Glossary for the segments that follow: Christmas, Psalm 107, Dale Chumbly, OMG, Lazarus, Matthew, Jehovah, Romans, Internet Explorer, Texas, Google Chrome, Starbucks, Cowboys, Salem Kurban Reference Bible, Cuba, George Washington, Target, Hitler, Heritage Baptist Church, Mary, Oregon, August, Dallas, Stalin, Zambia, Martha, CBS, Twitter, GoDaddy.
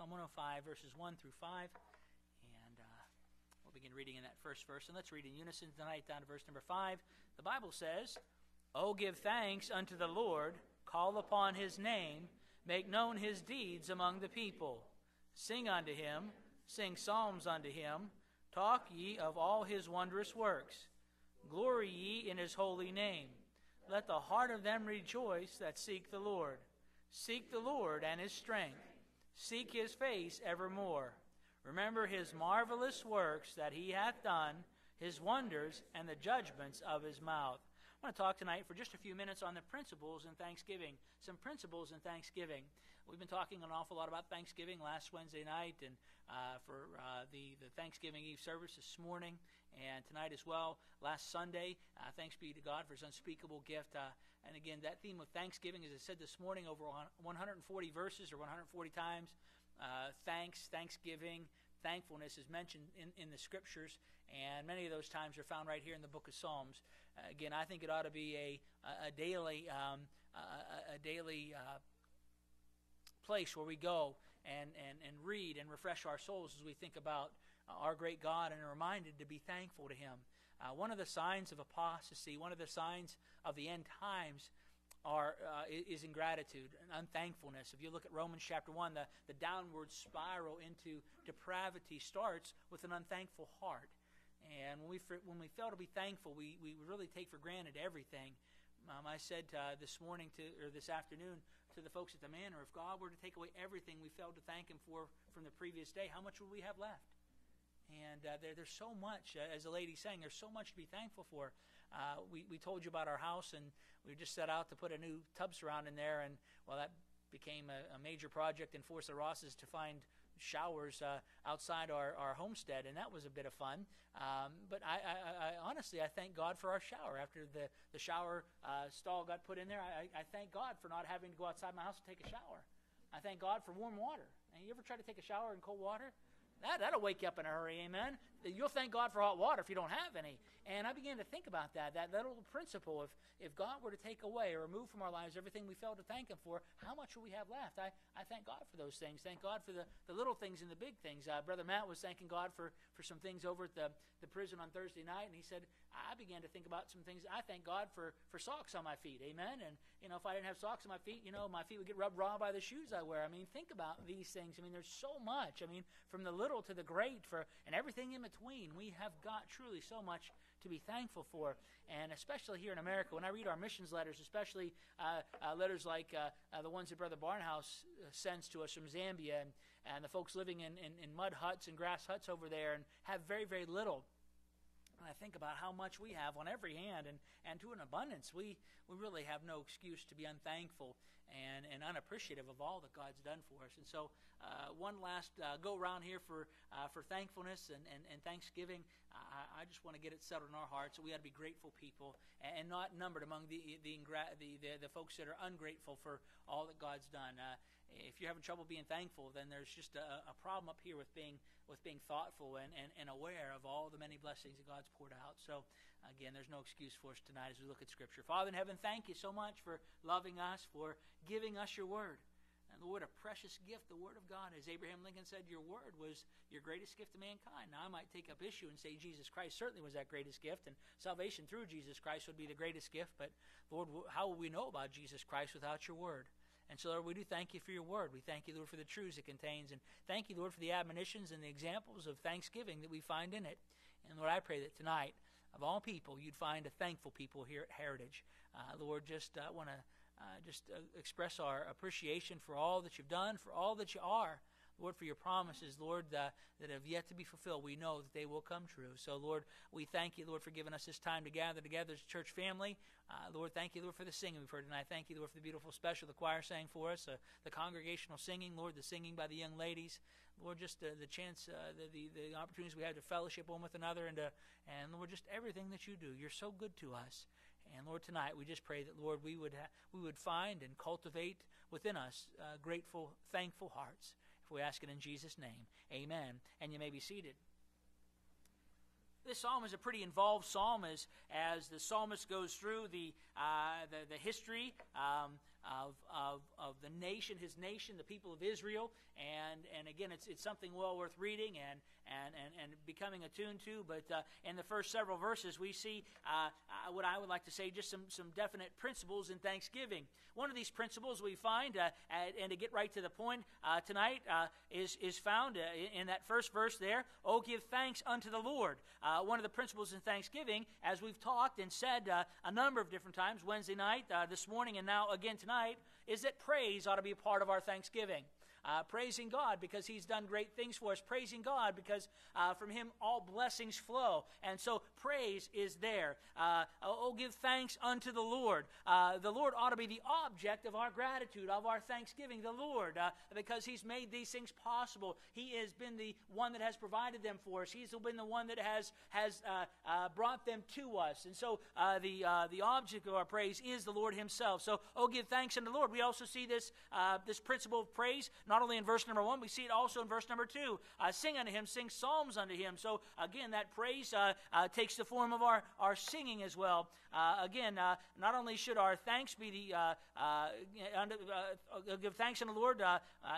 Psalm 105, verses 1 through 5. And we'll begin reading in that first verse. And let's read in unison tonight down to verse number 5. The Bible says, "O give thanks unto the Lord, call upon his name, make known his deeds among the people. Sing unto him, sing psalms unto him, talk ye of all his wondrous works. Glory ye in his holy name. Let the heart of them rejoice that seek the Lord. Seek the Lord and his strength. Seek his face evermore. Remember his marvelous works that he hath done, his wonders and the judgments of his mouth." I want to talk tonight for just a few minutes on the principles in Thanksgiving. Some principles in Thanksgiving. We've been talking an awful lot about Thanksgiving last Wednesday night and for the Thanksgiving Eve service this morning and tonight as well. Last Sunday, thanks be to God for his unspeakable gift. And again, that theme of Thanksgiving, as I said this morning, over 140 verses or 140 times. Thanksgiving. Thankfulness is mentioned in the Scriptures, and many of those times are found right here in the book of Psalms. Again, I think it ought to be a daily place where we go and read and refresh our souls as we think about our great God and are reminded to be thankful to him. One of the signs of apostasy, one of the signs of the end times, is ingratitude and unthankfulness. If you look at Romans chapter 1, the downward spiral into depravity starts with an unthankful heart. And when we fail to be thankful, we really take for granted everything. I said this afternoon to the folks at the Manor, if God were to take away everything we failed to thank him for from the previous day, how much would we have left? And there's so much, as the lady sang, there's so much to be thankful for. We told you about our house, and we just set out to put a new tub surround in there. And, well, that became a major project and forced the Rosses to find showers outside our homestead, and that was a bit of fun. But I honestly, I thank God for our shower. After the shower stall got put in there, I thank God for not having to go outside my house to take a shower. I thank God for warm water. And you ever try to take a shower in cold water? That'll wake you up in a hurry, amen? You'll thank God for hot water if you don't have any. And I began to think about that little principle. If God were to take away or remove from our lives everything we failed to thank him for, how much would we have left? I thank God for those things. Thank God for the little things and the big things. Brother Matt was thanking God for some things over at the prison on Thursday night, and he said, I began to think about some things. I thank God for socks on my feet, amen? And, if I didn't have socks on my feet, my feet would get rubbed raw by the shoes I wear. Think about these things. There's so much. From the little to the great, and everything in between, we have got truly so much to be thankful for. And especially here in America, when I read our missions letters, especially letters like the ones that Brother Barnhouse sends to us from Zambia, and the folks living in mud huts and grass huts over there and have very, very little. And I think about how much we have on every hand, and to an abundance. We really have no excuse to be unthankful and unappreciative of all that God's done for us. And so one last go-around here for thankfulness and thanksgiving. I just want to get it settled in our hearts. We ought to be grateful people and not numbered among the folks that are ungrateful for all that God's done. If you're having trouble being thankful, then there's just a problem up here with being thoughtful and aware of all the many blessings that God's poured out. So again, there's no excuse for us tonight as we look at Scripture. Father in heaven, thank you so much for loving us, for giving us your word. And Lord, a precious gift, the word of God. As Abraham Lincoln said, your word was your greatest gift to mankind. Now, I might take up issue and say Jesus Christ certainly was that greatest gift, and salvation through Jesus Christ would be the greatest gift. But Lord, how will we know about Jesus Christ without your word? And so, Lord, we do thank you for your word. We thank you, Lord, for the truths it contains. And thank you, Lord, for the admonitions and the examples of thanksgiving that we find in it. And, Lord, I pray that tonight, of all people, you'd find a thankful people here at Heritage. Lord, just want to express our appreciation for all that you've done, for all that you are. Lord, for your promises, Lord, that have yet to be fulfilled. We know that they will come true. So, Lord, we thank you, Lord, for giving us this time to gather together as a church family. Lord, thank you, Lord, for the singing we've heard tonight. Thank you, Lord, for the beautiful special the choir sang for us, the congregational singing, Lord, the singing by the young ladies. Lord, just the chance, the opportunities we have to fellowship one with another, and Lord, just everything that you do. You're so good to us. And Lord, tonight we just pray that, Lord, we would find and cultivate within us grateful, thankful hearts. If we ask it in Jesus' name, amen. And you may be seated. This psalm is a pretty involved psalm as the psalmist goes through the history of the nation, his nation, the people of Israel. And again, it's something well worth reading and becoming attuned to. But in the first several verses, we see what I would like to say, just some definite principles in thanksgiving. One of these principles we find, and to get right to the point tonight, is found in that first verse there, "Oh, give thanks unto the Lord." One of the principles in thanksgiving, as we've talked and said a number of different times, Wednesday night, this morning, and now again tonight, is that praise ought to be a part of our thanksgiving. Praising God because he's done great things for us. Praising God because from him all blessings flow. And so praise is there. Oh, give thanks unto the Lord. The Lord ought to be the object of our gratitude, of our thanksgiving. The Lord, because he's made these things possible. He has been the one that has provided them for us. He's been the one that has brought them to us. And so the object of our praise is the Lord himself. So, oh, give thanks unto the Lord. We also see this, this principle of praise not only in verse number 1, we see it also in verse number 2. Sing unto him, sing psalms unto him. So again, that praise takes the form of our singing as well. Again, not only should our thanks be the give thanks unto the Lord,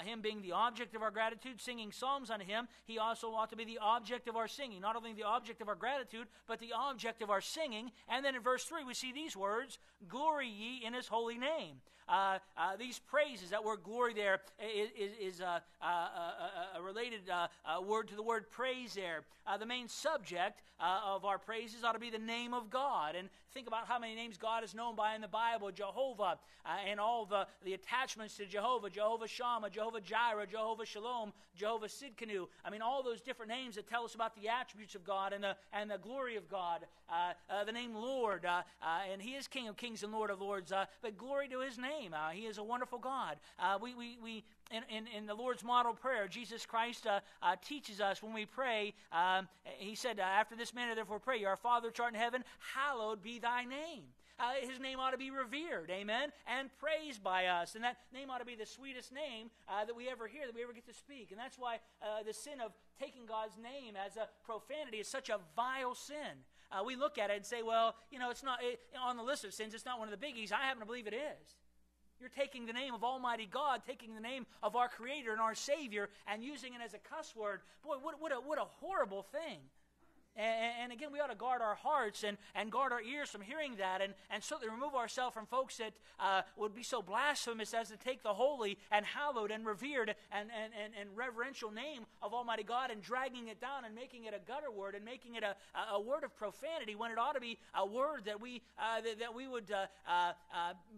him being the object of our gratitude, singing psalms unto him, he also ought to be the object of our singing. Not only the object of our gratitude, but the object of our singing. And then in verse 3, we see these words, "Glory ye in his holy name." These praises, that word glory there is a related word to the word praise there. The main subject of our praises ought to be the name of God. And think about how many names God is known by in the Bible. Jehovah and all the attachments to Jehovah. Jehovah Shammah, Jehovah Jireh, Jehovah Shalom, Jehovah Sidkenu. I mean, all those different names that tell us about the attributes of God and the glory of God. The name Lord, and he is King of kings and Lord of lords, but glory to his name. He is a wonderful God. We In the Lord's model prayer, Jesus Christ teaches us when we pray, he said, "After this manner therefore pray, our Father which art in heaven, hallowed be thy name." His name ought to be revered, amen, and praised by us. And that name ought to be the sweetest name that we ever hear, that we ever get to speak. And that's why the sin of taking God's name as a profanity is such a vile sin. We look at it and say, well, you know, it's not on the list of sins, it's not one of the biggies. I happen to believe it is. You're taking the name of Almighty God, taking the name of our Creator and our Savior, and using it as a cuss word. Boy, what a horrible thing. And again, we ought to guard our hearts and guard our ears from hearing that, and certainly remove ourselves from folks that would be so blasphemous as to take the holy and hallowed and revered and reverential name of Almighty God and dragging it down and making it a gutter word and making it a word of profanity when it ought to be a word that we would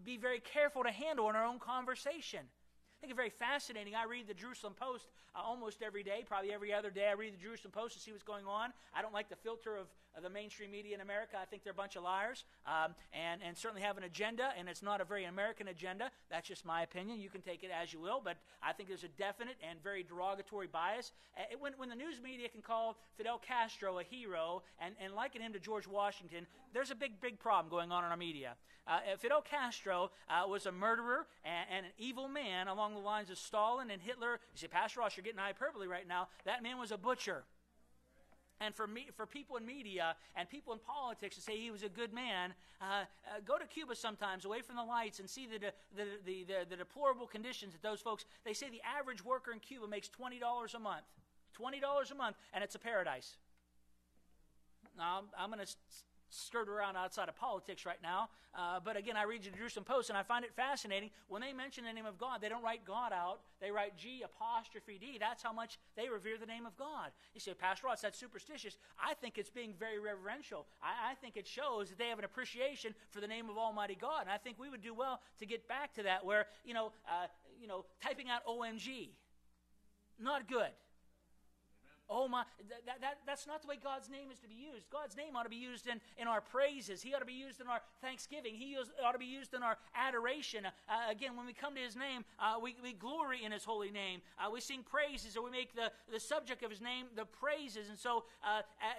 be very careful to handle in our own conversation. I think it's very fascinating. I read the Jerusalem Post almost every day, probably every other day. I read the Jerusalem Post to see what's going on. I don't like the filter of the mainstream media in America. I think they're a bunch of liars and certainly have an agenda, and it's not a very American agenda. That's just my opinion. You can take it as you will, but I think there's a definite and very derogatory bias. When the news media can call Fidel Castro a hero and liken him to George Washington, there's a big, big problem going on in our media. Fidel Castro was a murderer and an evil man along the lines of Stalin and Hitler. You say, Pastor Ross, you're getting hyperbole right now. That man was a butcher. And for people in media and people in politics to say he was a good man, go to Cuba sometimes, away from the lights, and see the deplorable conditions that those folks, they say the average worker in Cuba makes $20 a month. $20 a month, and it's a paradise. Now, I'm going to skirted around outside of politics right now, but again, I read the Jerusalem Post and I find it fascinating. When they mention the name of God, they don't write God out, they write G''D. That's how much they revere the name of God. You say, Pastor Ross, that's superstitious. I think it's being very reverential. I think it shows that they have an appreciation for the name of Almighty God, and I think we would do well to get back to that, where typing out OMG, not good. Oh my, that's not the way God's name is to be used. God's name ought to be used in our praises. He ought to be used in our thanksgiving. He ought to be used in our adoration. Again, when we come to his name, we glory in his holy name. We sing praises, or we make the subject of his name the praises. And so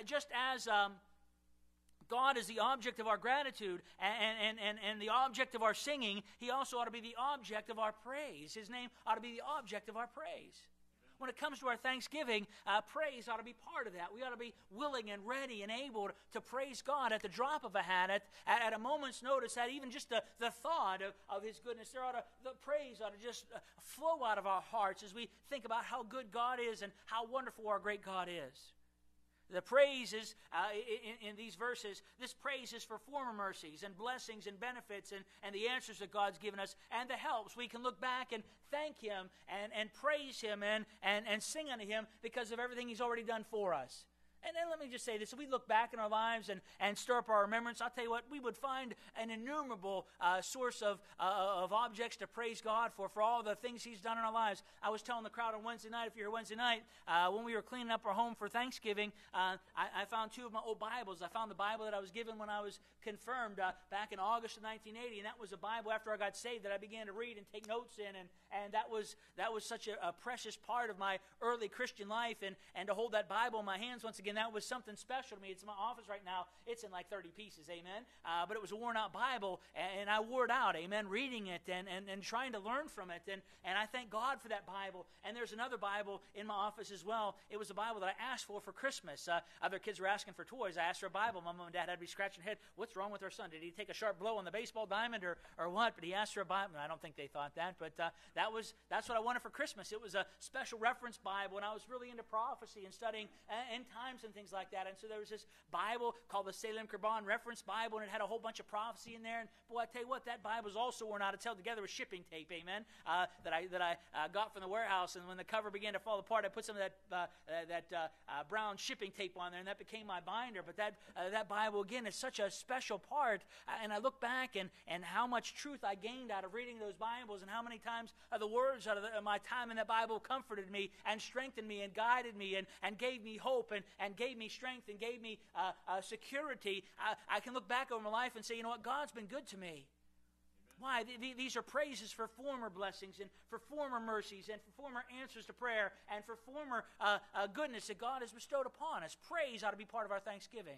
just as God is the object of our gratitude and the object of our singing, he also ought to be the object of our praise. His name ought to be the object of our praise. When it comes to our Thanksgiving, praise ought to be part of that. We ought to be willing and ready and able to praise God at the drop of a hat, at a moment's notice, that even just the thought of his goodness, the praise ought to just flow out of our hearts as we think about how good God is and how wonderful our great God is. The praise is, in these verses, this praise is for former mercies and blessings and benefits and the answers that God's given us and the helps. We can look back and thank him and praise him and sing unto him because of everything he's already done for us. And then let me just say this. If we look back in our lives and stir up our remembrance, I'll tell you what, we would find an innumerable source of objects to praise God for all the things he's done in our lives. I was telling the crowd on Wednesday night, if you're here Wednesday night, when we were cleaning up our home for Thanksgiving, I found two of my old Bibles. I found the Bible that I was given when I was confirmed back in August of 1980, and that was a Bible after I got saved that I began to read and take notes in, and that was such a precious part of my early Christian life, and to hold that Bible in my hands once again, that was something special to me. It's in my office right now. It's in like 30 pieces, amen. But it was a worn-out Bible, and I wore it out, amen, reading it and trying to learn from it. And I thank God for that Bible. And there's another Bible in my office as well. It was a Bible that I asked for Christmas. Other kids were asking for toys. I asked for a Bible. My mom and dad had to be scratching their head. What's wrong with our son? Did he take a sharp blow on the baseball diamond or what? But he asked for a Bible. I don't think they thought that, but that's what I wanted for Christmas. It was a special reference Bible, and I was really into prophecy and studying end times and things like that. And so there was this Bible called the Salem Kurban Reference Bible, and it had a whole bunch of prophecy in there. And boy, I tell you what, that Bible was also worn out. It's held together with shipping tape, amen, that I got from the warehouse. And when the cover began to fall apart, I put some of that brown shipping tape on there, and that became my binder. But that Bible, again, is such a special part. And I look back and how much truth I gained out of reading those Bibles, and how many times the words out of my time in that Bible comforted me and strengthened me and guided me and gave me hope and gave me strength and gave me security. I can look back over my life and say, you know what, God's been good to me. Why? These are praises for former blessings and for former mercies and for former answers to prayer and for former goodness that God has bestowed upon us. Praise ought to be part of our Thanksgiving.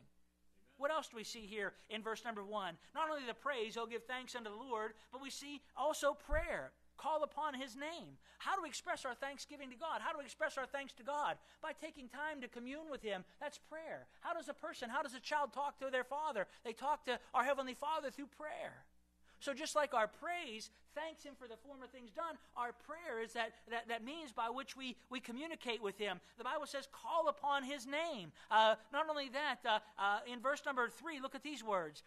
What else do we see here in verse number 1? Not only the praise, oh, give thanks unto the Lord, but we see also prayer. Call upon his name. How do we express our thanksgiving to God? How do we express our thanks to God? By taking time to commune with him. That's prayer. How does a child talk to their father? They talk to our Heavenly Father through prayer. So just like our praise thanks him for the former things done, our prayer is that means by which we communicate with him. The Bible says, call upon his name. Not only that, in verse number 3, look at these words.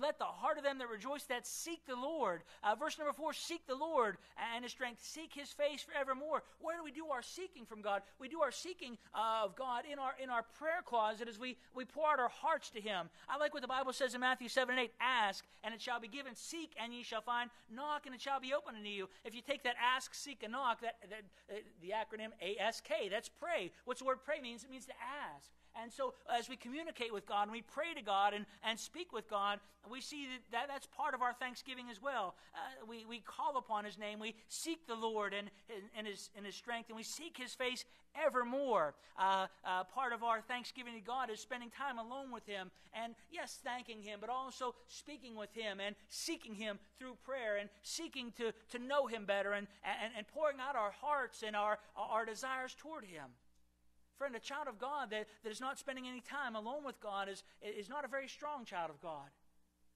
Let the heart of them that rejoice that seek the Lord. Verse number 4, seek the Lord and his strength. Seek his face forevermore. Where do we do our seeking from God? We do our seeking of God in our prayer closet as we pour out our hearts to him. I like what the Bible says in Matthew 7 and 8. Ask, and it shall be given. Seek, and ye shall find. Knock, and it shall be opened unto you. If you take that ask, seek, and knock, that the acronym ASK, that's pray. What's the word pray means? It means to ask. And so as we communicate with God and we pray to God and speak with God, we see that's part of our thanksgiving as well. We call upon his name. We seek the Lord and his strength, and we seek his face evermore. Part of our thanksgiving to God is spending time alone with him and, yes, thanking him, but also speaking with him and seeking him through prayer and seeking to know him better and pouring out our hearts and our desires toward him. Friend, a child of God that is not spending any time alone with God is not a very strong child of God.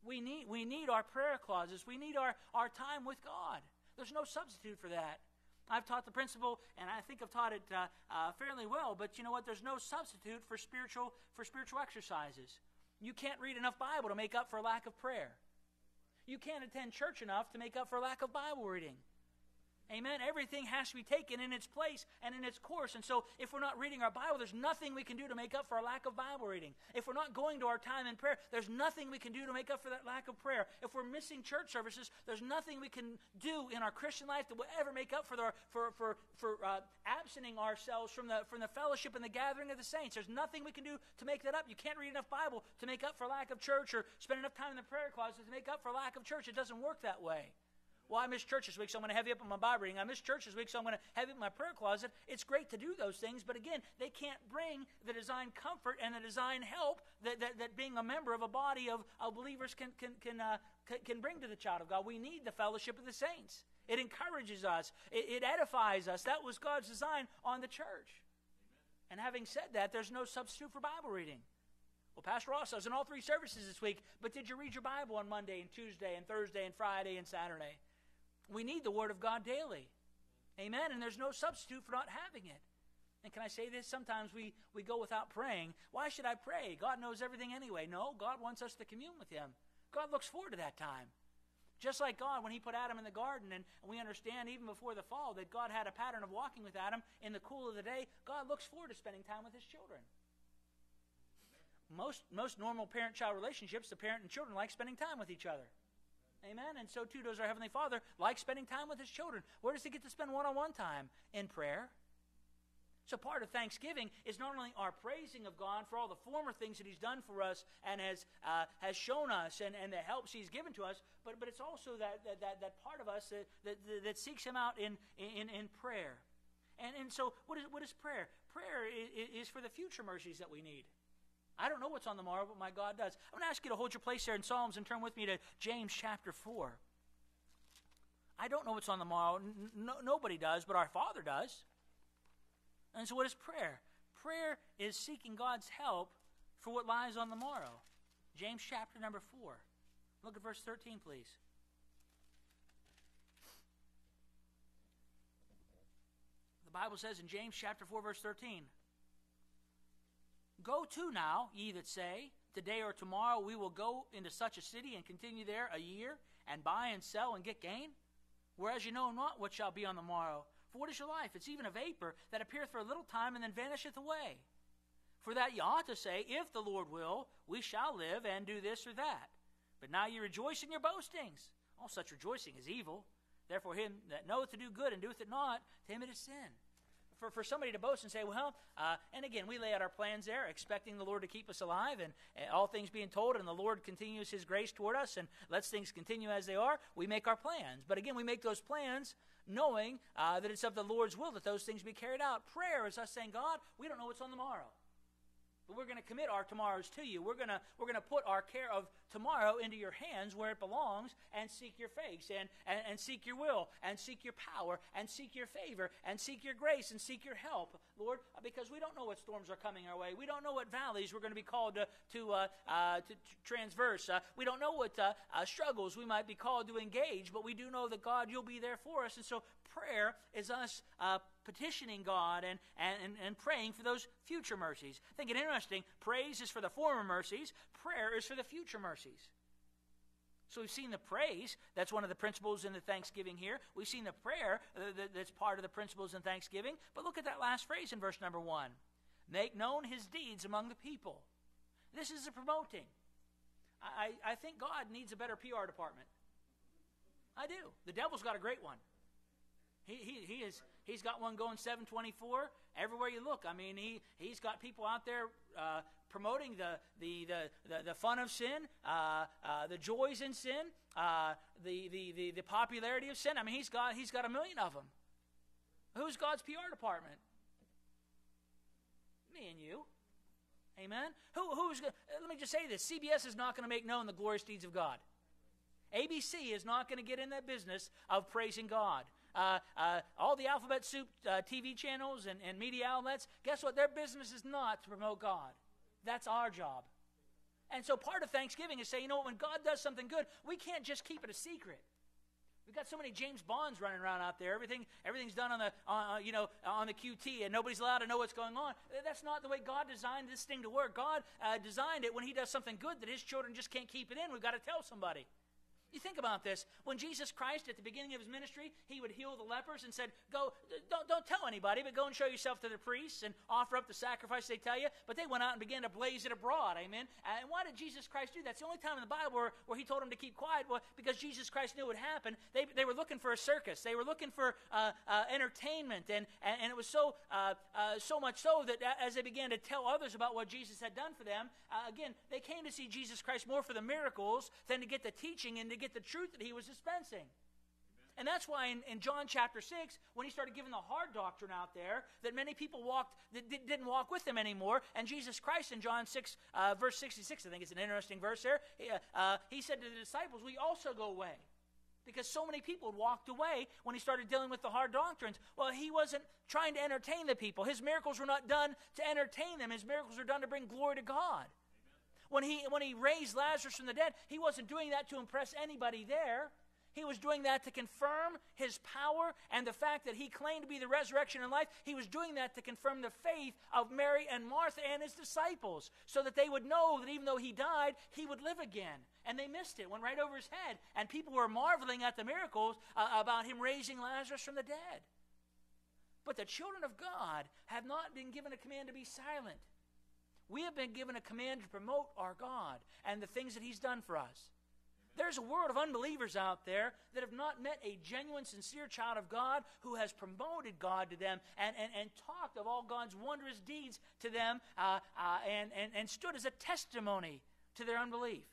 We need our prayer closets. We need our time with God. There's no substitute for that. I've taught the principle, and I think I've taught it fairly well, but you know what? There's no substitute for spiritual exercises. You can't read enough Bible to make up for a lack of prayer. You can't attend church enough to make up for a lack of Bible reading. Amen. Everything has to be taken in its place and in its course. And so if we're not reading our Bible, there's nothing we can do to make up for our lack of Bible reading. If we're not going to our time in prayer, there's nothing we can do to make up for that lack of prayer. If we're missing church services, there's nothing we can do in our Christian life that will ever make up for absenting ourselves from the fellowship and the gathering of the saints. There's nothing we can do to make that up. You can't read enough Bible to make up for lack of church, or spend enough time in the prayer closet to make up for lack of church. It doesn't work that way. Well, I missed church this week, so I'm going to heavy up on my Bible reading. I missed church this week, so I'm going to heavy up my prayer closet. It's great to do those things, but again, they can't bring the designed comfort and the designed help that being a member of a body of believers can bring to the child of God. We need the fellowship of the saints. It encourages us. It edifies us. That was God's design on the church. Amen. And having said that, there's no substitute for Bible reading. Well, Pastor Ross, I was in all three services this week, but did you read your Bible on Monday and Tuesday and Thursday and Friday and Saturday? We need the Word of God daily. Amen? And there's no substitute for not having it. And can I say this? Sometimes we go without praying. Why should I pray? God knows everything anyway. No, God wants us to commune with Him. God looks forward to that time. Just like God, when He put Adam in the garden, and we understand even before the fall that God had a pattern of walking with Adam in the cool of the day, God looks forward to spending time with His children. Most normal parent-child relationships, the parent and children like spending time with each other. Amen? And so too does our Heavenly Father like spending time with His children. Where does He get to spend one-on-one time? In prayer. So part of thanksgiving is not only our praising of God for all the former things that He's done for us and has shown us and the helps He's given to us, but it's also that part of us that seeks Him out in prayer. And so what is prayer? Prayer is for the future mercies that we need. I don't know what's on the morrow, but my God does. I'm going to ask you to hold your place there in Psalms and turn with me to James chapter 4. I don't know what's on the morrow. Nobody does, but our Father does. And so what is prayer? Prayer is seeking God's help for what lies on the morrow. James chapter number 4. Look at verse 13, please. The Bible says in James chapter 4, verse 13, "Go to now, ye that say, today or tomorrow we will go into such a city and continue there a year, and buy and sell and get gain, whereas you know not what shall be on the morrow. For what is your life? It's even a vapor that appeareth for a little time and then vanisheth away. For that ye ought to say, if the Lord will, we shall live and do this or that. But now ye rejoice in your boastings. All such rejoicing is evil. Therefore him that knoweth to do good and doeth it not, to him it is sin." For somebody to boast and say, well, and again, we lay out our plans there, expecting the Lord to keep us alive, and all things being told, and the Lord continues His grace toward us, and lets things continue as they are, we make our plans. But again, we make those plans knowing that it's of the Lord's will that those things be carried out. Prayer is us saying, God, we don't know what's on the morrow, but we're going to commit our tomorrows to you. We're going to put our care of tomorrow into your hands where it belongs, and seek your face, and seek your will, and seek your power, and seek your favor, and seek your grace, and seek your help, Lord, because we don't know what storms are coming our way. We don't know what valleys we're going to be called to transverse. We don't know what struggles we might be called to engage, but we do know that, God, you'll be there for us. And so prayer is us petitioning God and praying for those future mercies. I think it interesting. Praise is for the former mercies. Prayer is for the future mercies. So we've seen the praise. That's one of the principles in the thanksgiving here. We've seen the prayer that's part of the principles in thanksgiving. But look at that last phrase in verse number 1. Make known His deeds among the people. This is a promoting. I think God needs a better PR department. I do. The devil's got a great one. He's got one going 7/24 everywhere you look. I mean, he's got people out there promoting the fun of sin, the joys in sin, the popularity of sin. I mean, he's got a million of them. Who's God's PR department? Me and you. Amen. Let me just say this: CBS is not going to make known the glorious deeds of God. ABC is not going to get in that business of praising God. All the alphabet soup TV channels and media outlets, guess what? Their business is not to promote God. That's our job. And so part of thanksgiving is saying, you know what, when God does something good, we can't just keep it a secret. We've got so many James Bonds running around out there. Everything's done on the QT, and nobody's allowed to know what's going on. That's not the way God designed this thing to work. God designed it when He does something good that His children just can't keep it in. We've got to tell somebody. You think about this. When Jesus Christ, at the beginning of His ministry, He would heal the lepers and said, "Go, don't tell anybody, but go and show yourself to the priests and offer up the sacrifice they tell you." But they went out and began to blaze it abroad, amen? And why did Jesus Christ do that? It's the only time in the Bible where He told them to keep quiet, well, because Jesus Christ knew it would happen. They were looking for a circus. They were looking for entertainment, and it was so much so that as they began to tell others about what Jesus had done for them, again, they came to see Jesus Christ more for the miracles than to get the teaching and to get the truth that He was dispensing. Amen. And that's why in John chapter 6, when He started giving the hard doctrine out there, that many people didn't walk with Him anymore, and Jesus Christ in John 6, verse 66, I think it's an interesting verse there, He said to the disciples, "We also go away." because so many people walked away when he started dealing with the hard doctrines. Well, he wasn't trying to entertain the people. His miracles were not done to entertain them. His miracles were done to bring glory to God. Amen. When he raised Lazarus from the dead, he wasn't doing that to impress anybody there. He was doing that to confirm his power and the fact that he claimed to be the resurrection and life. He was doing that to confirm the faith of Mary and Martha and his disciples so that they would know that even though he died, he would live again. And they missed it. It went right over his head. And people were marveling at the miracles about him raising Lazarus from the dead. But the children of God have not been given a command to be silent. We have been given a command to promote our God and the things that he's done for us. There's a world of unbelievers out there that have not met a genuine, sincere child of God who has promoted God to them and talked of all God's wondrous deeds to them and stood as a testimony to their unbelief.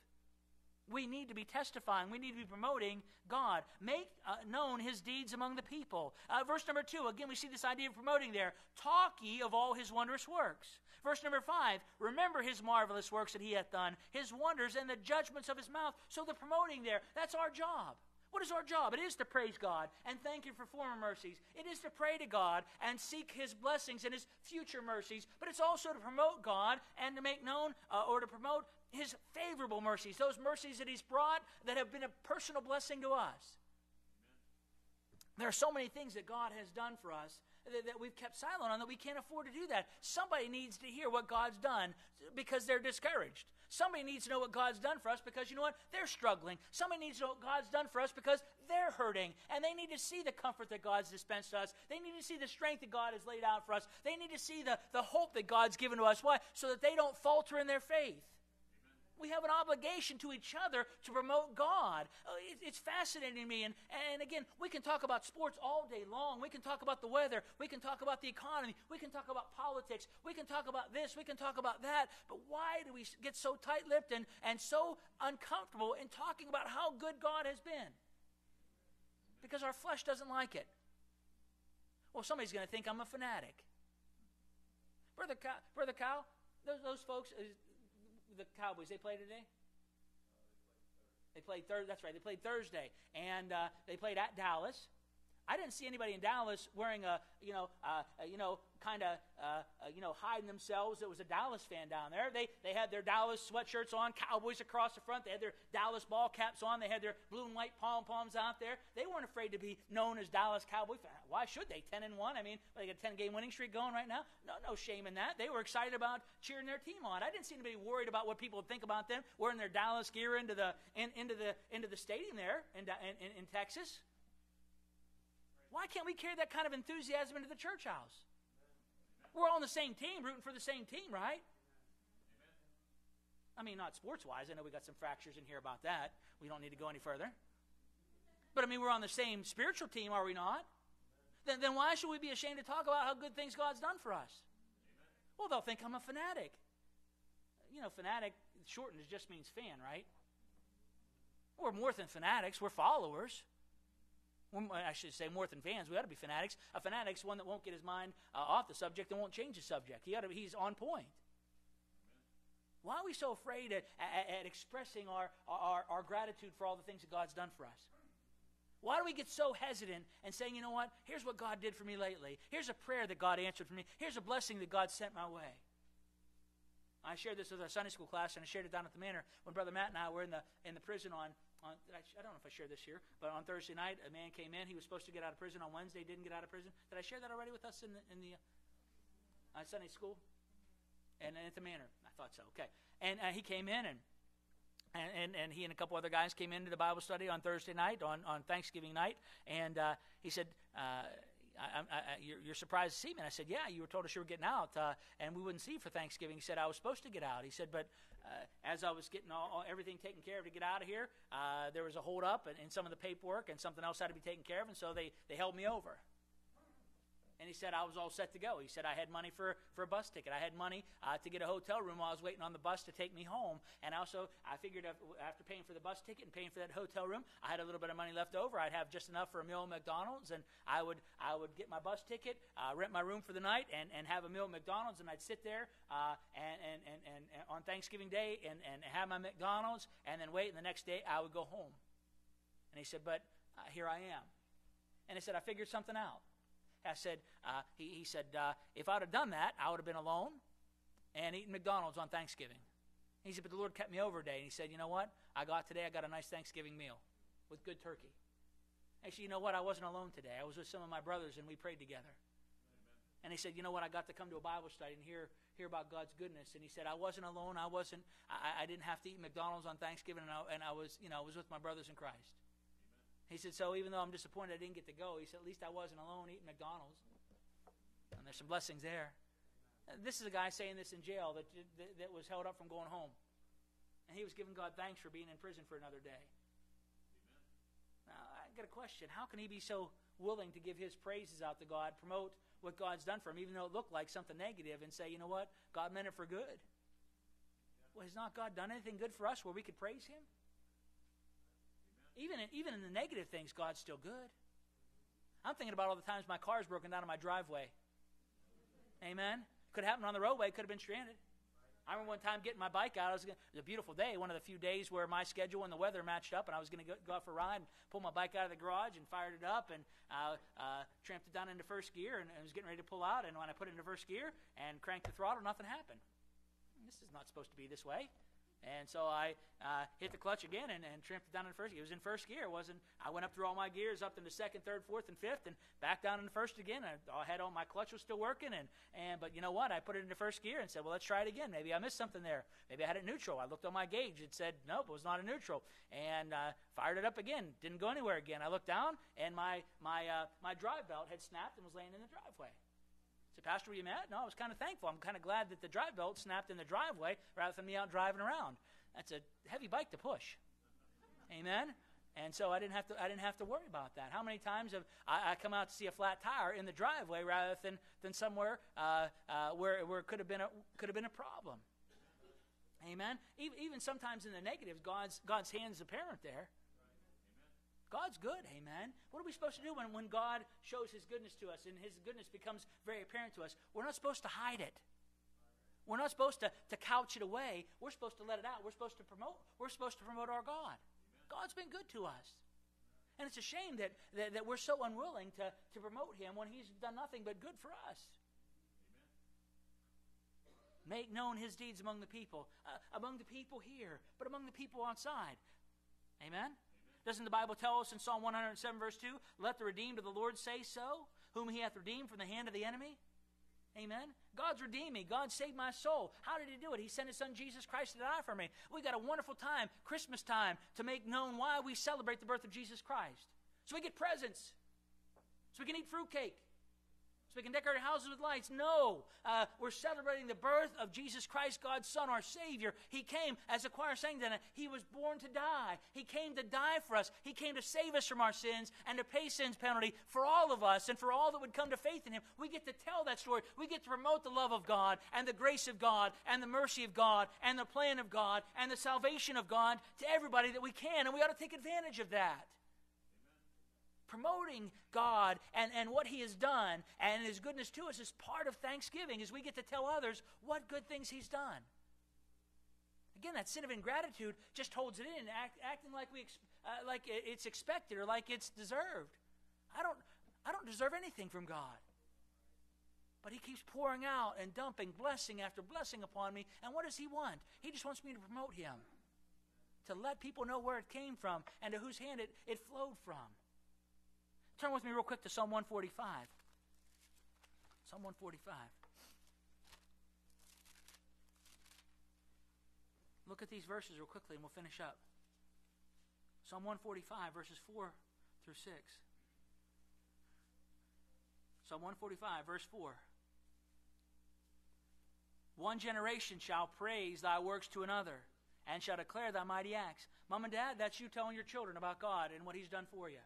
We need to be testifying. We need to be promoting God. Make known his deeds among the people. Verse number 2, again, we see this idea of promoting there. Talk ye of all his wondrous works. Verse number 5, remember his marvelous works that he hath done, his wonders and the judgments of his mouth. So the promoting there, that's our job. What is our job? It is to praise God and thank him for former mercies. It is to pray to God and seek his blessings and his future mercies. But it's also to promote God and to make known or to promote his favorable mercies, those mercies that he's brought that have been a personal blessing to us. Amen. There are so many things that God has done for us that we've kept silent on, that we can't afford to do that. Somebody needs to hear what God's done because they're discouraged. Somebody needs to know what God's done for us because, you know what, they're struggling. Somebody needs to know what God's done for us because they're hurting, and they need to see the comfort that God's dispensed to us. They need to see the strength that God has laid out for us. They need to see the hope that God's given to us. Why? So that they don't falter in their faith. Amen. We have an obligation to each other to promote God. It's fascinating to me, and again, we can talk about sports all day long. We can talk about the weather. We can talk about the economy. We can talk about politics. We can talk about this. We can talk about that. But why do we get so tight-lipped and so uncomfortable in talking about how good God has been? Because our flesh doesn't like it. Well, somebody's going to think I'm a fanatic. Brother Cow, those folks, the Cowboys, they play today? They played Thursday. That's right, they played Thursday. And they played at Dallas. I didn't see anybody in Dallas wearing a, hiding themselves. There was a Dallas fan down there. They had their Dallas sweatshirts on, Cowboys across the front. They had their Dallas ball caps on. They had their blue and white pom-poms out there. They weren't afraid to be known as Dallas Cowboys. Why should they? 10-1. I mean, they got a 10-game winning streak going right now. No shame in that. They were excited about cheering their team on. I didn't see anybody worried about what people would think about them wearing their Dallas gear into the stadium there in Texas. Why can't we carry that kind of enthusiasm into the church house? We're all on the same team, rooting for the same team, right? Amen. I mean, not sports-wise. I know we got some fractures in here about that. We don't need to go any further. But, I mean, we're on the same spiritual team, are we not? Then why should we be ashamed to talk about how good things God's done for us? Amen. Well, they'll think I'm a fanatic. You know, fanatic, shortened, just means fan, right? We're more than fanatics. We're followers. I should say more than fans. We ought to be fanatics. A fanatic's one that won't get his mind off the subject and won't change the subject. He's on point. Amen. Why are we so afraid at expressing our gratitude for all the things that God's done for us? Why do we get so hesitant and saying, you know what, here's what God did for me lately. Here's a prayer that God answered for me. Here's a blessing that God sent my way. I shared this with our Sunday school class, and I shared it down at the Manor when Brother Matt and I were in the prison on I don't know if I shared this here, but on Thursday night, a man came in. He was supposed to get out of prison on Wednesday, didn't get out of prison. Did I share that already with us in the Sunday school? And at the Manor. I thought so, okay. And he came in, and he and a couple other guys came into the Bible study on Thursday night, on Thanksgiving night, and he said, you're surprised to see me. And I said, yeah, you were told us you were getting out, and we wouldn't see you for Thanksgiving. He said, I was supposed to get out. He said, but as I was getting everything taken care of to get out of here, there was a holdup and some of the paperwork and something else had to be taken care of, and so they held me over. And he said, I was all set to go. He said, I had money for a bus ticket. I had money to get a hotel room while I was waiting on the bus to take me home. And also, I figured after paying for the bus ticket and paying for that hotel room, I had a little bit of money left over. I'd have just enough for a meal at McDonald's, and I would get my bus ticket, rent my room for the night, and have a meal at McDonald's, and I'd sit there and on Thanksgiving Day and have my McDonald's, and then wait, and the next day I would go home. And he said, but here I am. And I said, I figured something out. I said, he said, if I would have done that, I would have been alone and eaten McDonald's on Thanksgiving. He said, but the Lord kept me over today. And he said, you know what? I got a nice Thanksgiving meal with good turkey. And he said, you know what? I wasn't alone today. I was with some of my brothers, and we prayed together. Amen. And he said, you know what? I got to come to a Bible study and hear about God's goodness. And he said, I wasn't alone. I didn't have to eat McDonald's on Thanksgiving, and I was with my brothers in Christ. He said, so even though I'm disappointed I didn't get to go, he said, at least I wasn't alone eating McDonald's. And there's some blessings there. This is a guy saying this in jail that was held up from going home. And he was giving God thanks for being in prison for another day. Amen. Now, I got a question. How can he be so willing to give his praises out to God, promote what God's done for him, even though it looked like something negative, and say, you know what, God meant it for good? Yeah. Well, has not God done anything good for us where we could praise him? Even in the negative things, God's still good. I'm thinking about all the times my car's broken down in my driveway. Amen. Could have happened on the roadway. Could have been stranded. I remember one time getting my bike out. It was a beautiful day, one of the few days where my schedule and the weather matched up, and I was going to go out for a ride and pull my bike out of the garage and fired it up and tramped it down into first gear, and I was getting ready to pull out, and when I put it into first gear and cranked the throttle, nothing happened. This is not supposed to be this way. And so I hit the clutch again and tramped it down in first gear. It was in first gear. I went up through all my gears, up into second, third, fourth, and fifth, and back down in first again. I had all my clutch was still working, but you know what? I put it into first gear and said, well, let's try it again. Maybe I missed something there. Maybe I had it neutral. I looked on my gauge. It said, nope, it was not a neutral. And fired it up again. Didn't go anywhere again. I looked down, and my drive belt had snapped and was laying in the driveway. So, Pastor, were you mad? No, I was kind of thankful. I'm kind of glad that the drive belt snapped in the driveway rather than me out driving around. That's a heavy bike to push. Amen? And so I didn't have to worry about that. How many times have I come out to see a flat tire in the driveway rather than somewhere where it could have been a problem? Amen? Even sometimes in the negatives, God's hand is apparent there. God's good, amen. What are we supposed to do when God shows his goodness to us and his goodness becomes very apparent to us? We're not supposed to hide it. We're not supposed to couch it away. We're supposed to let it out. We're supposed to promote our God. God's been good to us. And it's a shame that we're so unwilling to promote him when he's done nothing but good for us. Make known his deeds among the people here, but among the people outside. Amen? Doesn't the Bible tell us in Psalm 107, verse 2, let the redeemed of the Lord say so, whom he hath redeemed from the hand of the enemy? Amen? God's redeemed me. God saved my soul. How did he do it? He sent his son Jesus Christ to die for me. We got a wonderful time, Christmas time, to make known why we celebrate the birth of Jesus Christ. So we get presents. So we can eat fruitcake. So we can decorate houses with lights. No. We're celebrating the birth of Jesus Christ, God's Son, our Savior. He came, as the choir sang tonight, he was born to die. He came to die for us. He came to save us from our sins and to pay sin's penalty for all of us and for all that would come to faith in him. We get to tell that story. We get to promote the love of God and the grace of God and the mercy of God and the plan of God and the salvation of God to everybody that we can, and we ought to take advantage of that. Promoting God and what he has done and his goodness to us is part of Thanksgiving, as we get to tell others what good things he's done. Again, that sin of ingratitude just holds it in, acting like like it's expected or like it's deserved. I don't deserve anything from God. But he keeps pouring out and dumping blessing after blessing upon me. And what does he want? He just wants me to promote him, to let people know where it came from and to whose hand it flowed from. Turn with me real quick to Psalm 145. Psalm 145. Look at these verses real quickly and we'll finish up. Psalm 145, verses 4 through 6. Psalm 145, verse 4. One generation shall praise thy works to another and shall declare thy mighty acts. Mom and Dad, that's you telling your children about God and what he's done for you.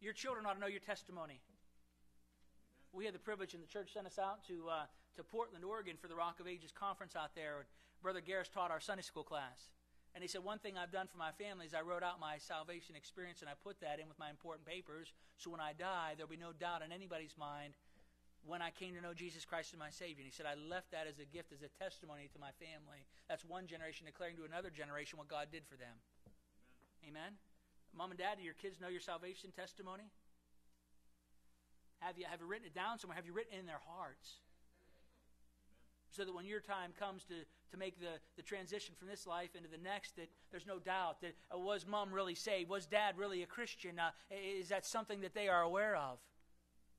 Your children ought to know your testimony. We had the privilege, and the church sent us out to Portland, Oregon, for the Rock of Ages conference out there. Brother Garris taught our Sunday school class. And he said, one thing I've done for my family is I wrote out my salvation experience, and I put that in with my important papers, so when I die, there'll be no doubt in anybody's mind when I came to know Jesus Christ as my Savior. And he said, I left that as a gift, as a testimony to my family. That's one generation declaring to another generation what God did for them. Amen? Mom and Dad, do your kids know your salvation testimony? Have you written it down somewhere? Have you written it in their hearts? So that when your time comes to make the transition from this life into the next, that there's no doubt that was Mom really saved? Was Dad really a Christian? Is that something that they are aware of?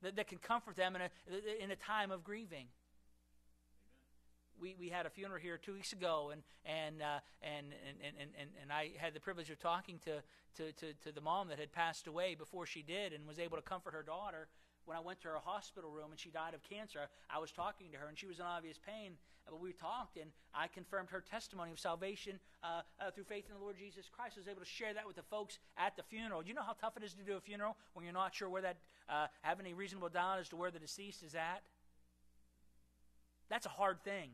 That can comfort them in a time of grieving? We had a funeral here 2 weeks ago, and I had the privilege of talking to the mom that had passed away before she did, and was able to comfort her daughter when I went to her hospital room and she died of cancer. I was talking to her, and she was in obvious pain, but we talked, and I confirmed her testimony of salvation through faith in the Lord Jesus Christ. I was able to share that with the folks at the funeral. You know how tough it is to do a funeral when you're not sure where that have any reasonable doubt as to where the deceased is at? That's a hard thing.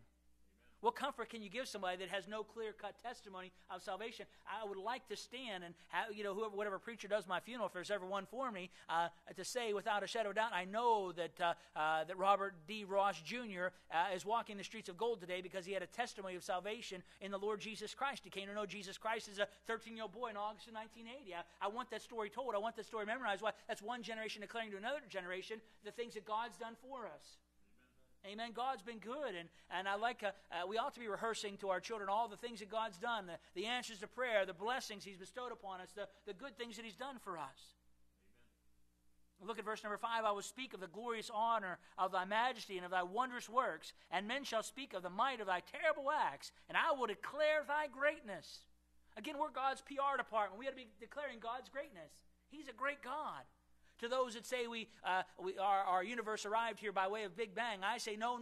What comfort can you give somebody that has no clear-cut testimony of salvation? I would like to stand and have, whatever preacher does my funeral, if there's ever one for me, to say without a shadow of doubt, I know that that Robert D. Ross Jr. Is walking the streets of gold today because he had a testimony of salvation in the Lord Jesus Christ. He came to know Jesus Christ as a 13-year-old boy in August of 1980. I want that story told. I want that story memorized. Why? That's one generation declaring to another generation the things that God's done for us. Amen. God's been good, and I like. We ought to be rehearsing to our children all the things that God's done, the answers to prayer, the blessings He's bestowed upon us, the good things that He's done for us. Amen. Look at verse number 5. I will speak of the glorious honor of Thy majesty and of Thy wondrous works, and men shall speak of the might of Thy terrible acts, and I will declare Thy greatness. Again, we're God's PR department. We ought to be declaring God's greatness. He's a great God. To those that say our universe arrived here by way of Big Bang, I say no.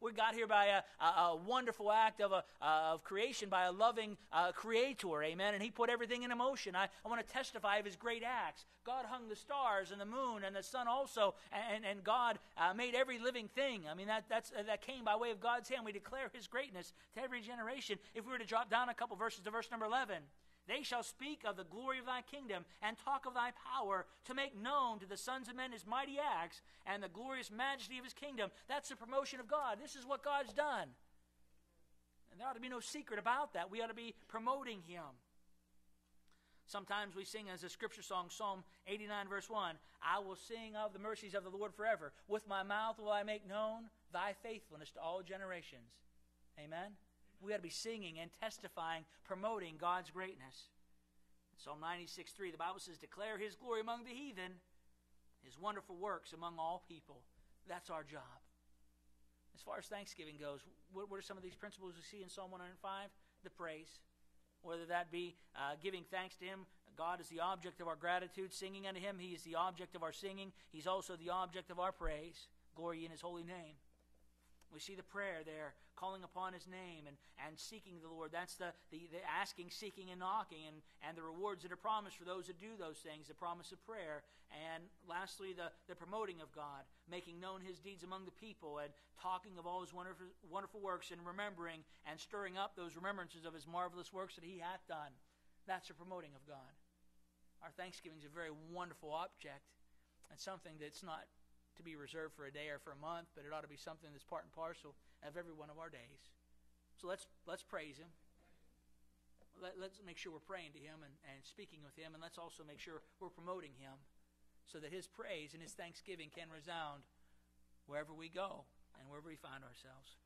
We got here by a wonderful act of creation by a loving creator, amen. And He put everything in motion. I want to testify of His great acts. God hung the stars and the moon and the sun also, and God made every living thing. I mean that came by way of God's hand. We declare His greatness to every generation. If we were to drop down a couple verses to verse number 11. They shall speak of the glory of Thy kingdom and talk of Thy power to make known to the sons of men His mighty acts and the glorious majesty of His kingdom. That's the promotion of God. This is what God's done. And there ought to be no secret about that. We ought to be promoting Him. Sometimes we sing as a scripture song, Psalm 89, verse 1, I will sing of the mercies of the Lord forever. With my mouth will I make known Thy faithfulness to all generations. Amen? We ought to be singing and testifying, promoting God's greatness. In Psalm 96:3, the Bible says, declare His glory among the heathen, His wonderful works among all people. That's our job. As far as Thanksgiving goes, what are some of these principles we see in Psalm 105? The praise. Whether that be giving thanks to Him, God is the object of our gratitude. Singing unto Him, He is the object of our singing. He's also the object of our praise. Glory in His holy name. We see the prayer there, calling upon His name and seeking the Lord. That's the asking, seeking, and knocking, and the rewards that are promised for those that do those things, the promise of prayer. And lastly, the promoting of God, making known His deeds among the people, and talking of all His wonderful works, and remembering and stirring up those remembrances of His marvelous works that He hath done. That's the promoting of God. Our Thanksgiving is a very wonderful object, and something that's not to be reserved for a day or for a month, but it ought to be something that's part and parcel of every one of our days. So let's praise Him. Let's make sure we're praying to Him and speaking with Him, and let's also make sure we're promoting Him so that His praise and His thanksgiving can resound wherever we go and wherever we find ourselves.